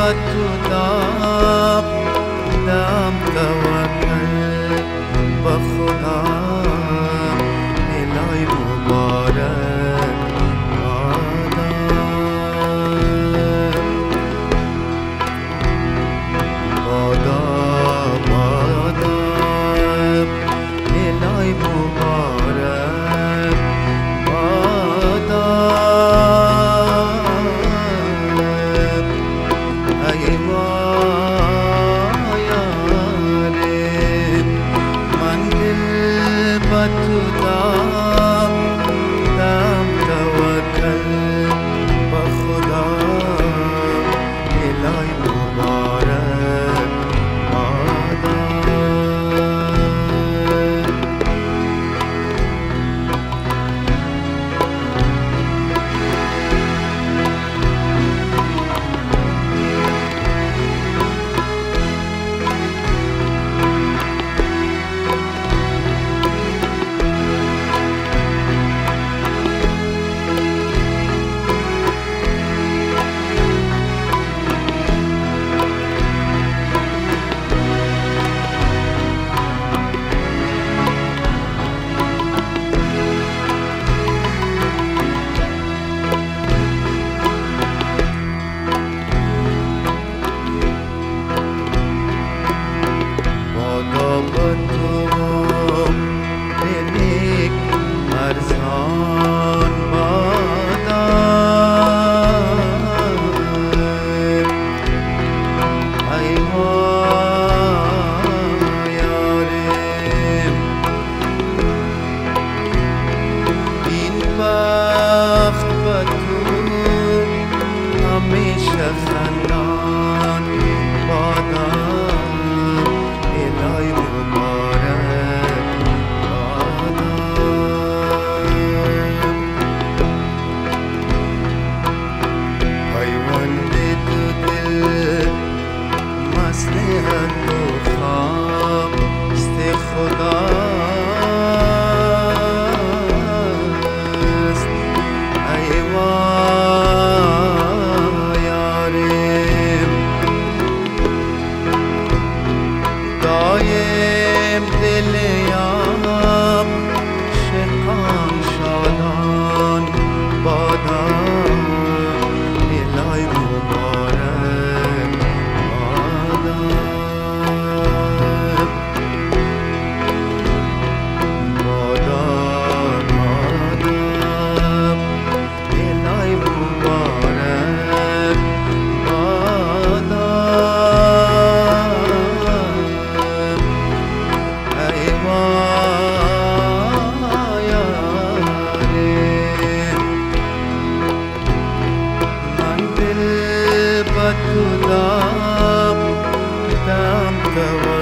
bertutap dalam tawakal berkhula nilai mubarak ada ada ada nilai mubarak. Love, love, love.